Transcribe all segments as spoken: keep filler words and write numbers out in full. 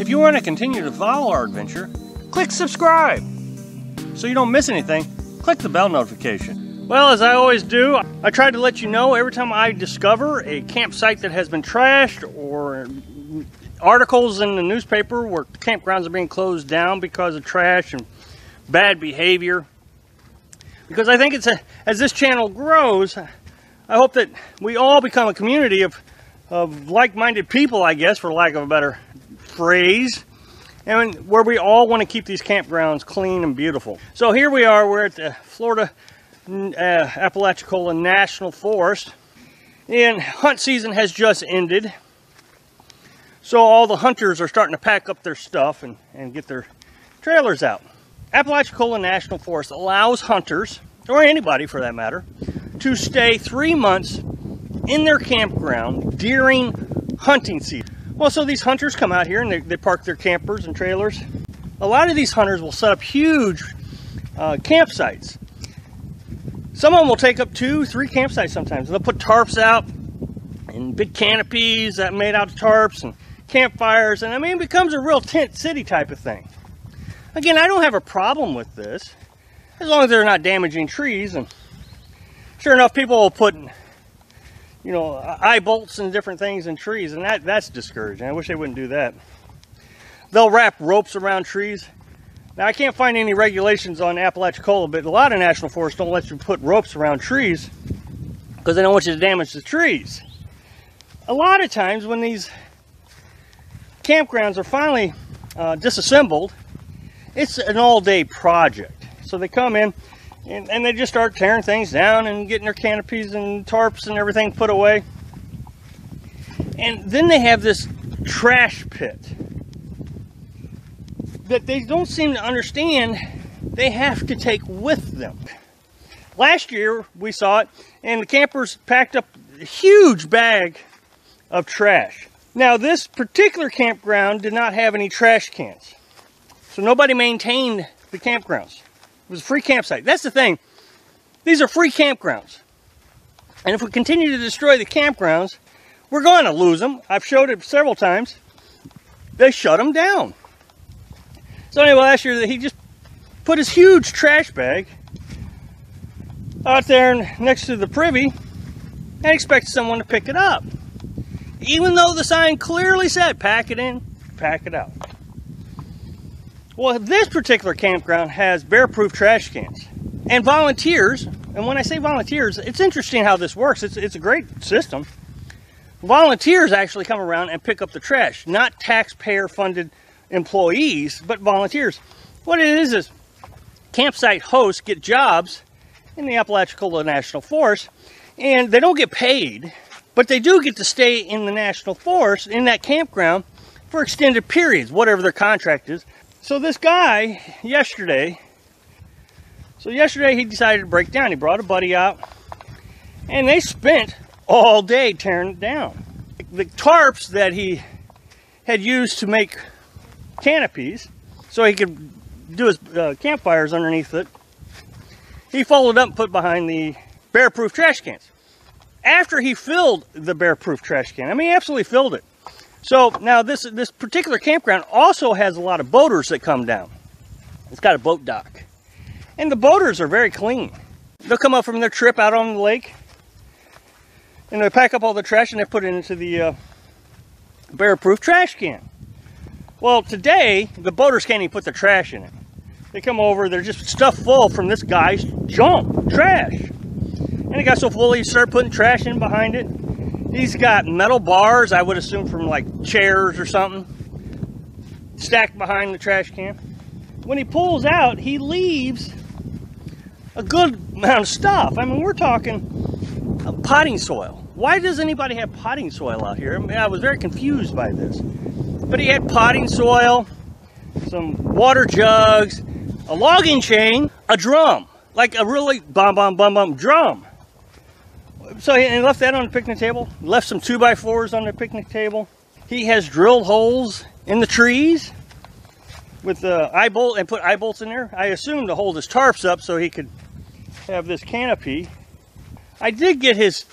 If you want to continue to follow our adventure, click subscribe. So you don't miss anything, click the bell notification. Well, as I always do, I try to let you know every time I discover a campsite that has been trashed or articles in the newspaper where campgrounds are being closed down because of trash and bad behavior. Because I think it's a, as this channel grows, I hope that we all become a community of, of like-minded people, I guess, for lack of a better phrase, and where we all want to keep these campgrounds clean and beautiful. So here we are, we're at the Florida uh, Apalachicola National Forest, and hunt season has just ended. So all the hunters are starting to pack up their stuff and, and get their trailers out. Apalachicola National Forest allows hunters, or anybody for that matter, to stay three months in their campground during hunting season. Well, so these hunters come out here and they, they park their campers and trailers. A lot of these hunters will set up huge uh, campsites. Some of them will take up two, three campsites sometimes. They'll put tarps out and big canopies that made out of tarps and campfires. And I mean, it becomes a real tent city type of thing. Again, I don't have a problem with this, as long as they're not damaging trees. And sure enough, people will put, you know, eye bolts and different things in trees, and that, that's discouraging. I wish they wouldn't do that. They'll wrap ropes around trees. Now, I can't find any regulations on Apalachicola, but a lot of national forests don't let you put ropes around trees because they don't want you to damage the trees. A lot of times when these campgrounds are finally uh, disassembled, it's an all-day project. So they come in and, and they just start tearing things down and getting their canopies and tarps and everything put away. And then they have this trash pit that they don't seem to understand they have to take with them. Last year we saw it, and the campers packed up a huge bag of trash. Now, this particular campground did not have any trash cans. So nobody maintained the campgrounds. It was a free campsite. That's the thing. These are free campgrounds. And if we continue to destroy the campgrounds, we're going to lose them. I've showed it several times. They shut them down. So anyway, last year he just put his huge trash bag out there next to the privy and expects someone to pick it up. Even though the sign clearly said, pack it in, pack it out. Well, this particular campground has bear-proof trash cans and volunteers. And when I say volunteers, it's interesting how this works. It's, it's a great system. Volunteers actually come around and pick up the trash, not taxpayer-funded employees, but volunteers. What it is is campsite hosts get jobs in the Apalachicola National Forest, and they don't get paid, but they do get to stay in the National Forest in that campground for extended periods, whatever their contract is. So this guy yesterday, so yesterday he decided to break down. He brought a buddy out, and they spent all day tearing it down. The tarps that he had used to make canopies so he could do his uh, campfires underneath it, he folded up and put behind the bear-proof trash cans. After he filled the bear-proof trash can, I mean, he absolutely filled it. So now this, this particular campground also has a lot of boaters that come down. It's got a boat dock. And the boaters are very clean. They'll come up from their trip out on the lake, and they pack up all the trash and they put it into the uh, bear-proof trash can. Well, today, the boaters can't even put the trash in it. They come over, they're just stuffed full from this guy's junk, trash. And it got so full, he started putting trash in behind it. He's got metal bars, I would assume from like chairs or something, stacked behind the trash can. When he pulls out, he leaves a good amount of stuff. I mean, we're talking uh, potting soil. Why does anybody have potting soil out here? I mean, I was very confused by this. But he had potting soil, some water jugs, a logging chain, a drum, like a really bum bum bum bum drum. So he left that on the picnic table, left some two by fours on the picnic table. He has drilled holes in the trees with the eye bolt and put eye bolts in there, I assume, to hold his tarps up so he could have this canopy. I did get his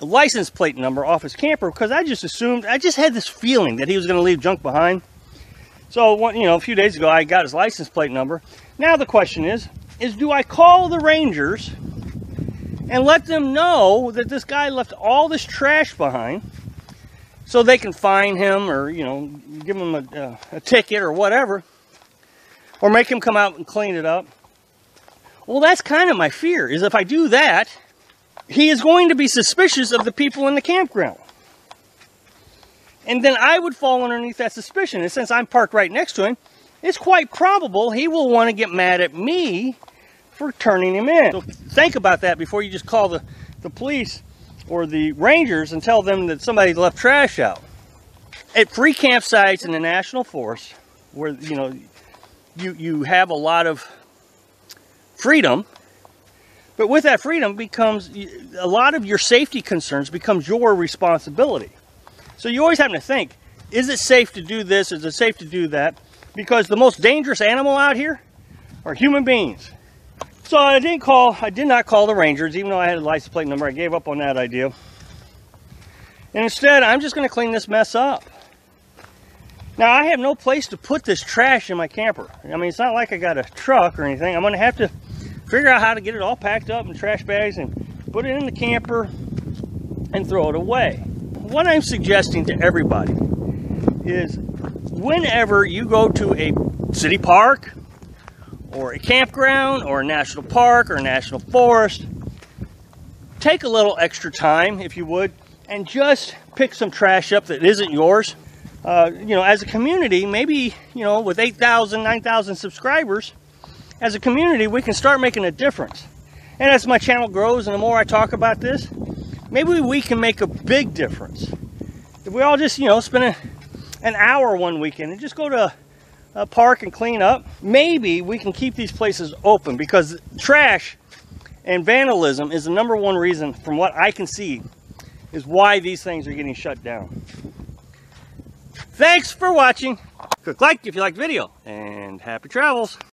license plate number off his camper because I just assumed, I just had this feeling that he was going to leave junk behind. So, you know, a few days ago I got his license plate number. Now the question is, is do I call the rangers and let them know that this guy left all this trash behind so they can fine him or, you know, give him a, uh, a ticket or whatever, or make him come out and clean it up? Well, that's kind of my fear, is if I do that, he is going to be suspicious of the people in the campground. And then I would fall underneath that suspicion. And since I'm parked right next to him, it's quite probable he will want to get mad at me for turning him in. So think about that before you just call the, the police or the rangers and tell them that somebody left trash out. At free campsites in the National Forest, where, you know, you, you have a lot of freedom, but with that freedom becomes a lot of your safety concerns becomes your responsibility. So you always have to think, is it safe to do this? Is it safe to do that? Because the most dangerous animal out here are human beings. So I didn't call, I did not call the rangers, even though I had a license plate number. I gave up on that idea. And instead, I'm just going to clean this mess up. Now, I have no place to put this trash in my camper. I mean, it's not like I got a truck or anything. I'm going to have to figure out how to get it all packed up in trash bags and put it in the camper and throw it away. What I'm suggesting to everybody is whenever you go to a city park or a campground or a national park or a national forest, take a little extra time, if you would, and just pick some trash up that isn't yours. Uh, you know, as a community, maybe, you know, with eight thousand, nine thousand subscribers, as a community, we can start making a difference. And as my channel grows and the more I talk about this, maybe we can make a big difference. If we all just, you know, spend a, an hour one weekend and just go to a, a park and clean up, maybe we can keep these places open, because trash and vandalism is the number one reason, from what I can see, is why these things are getting shut down. Thanks for watching. Click like if you liked the video, and happy travels.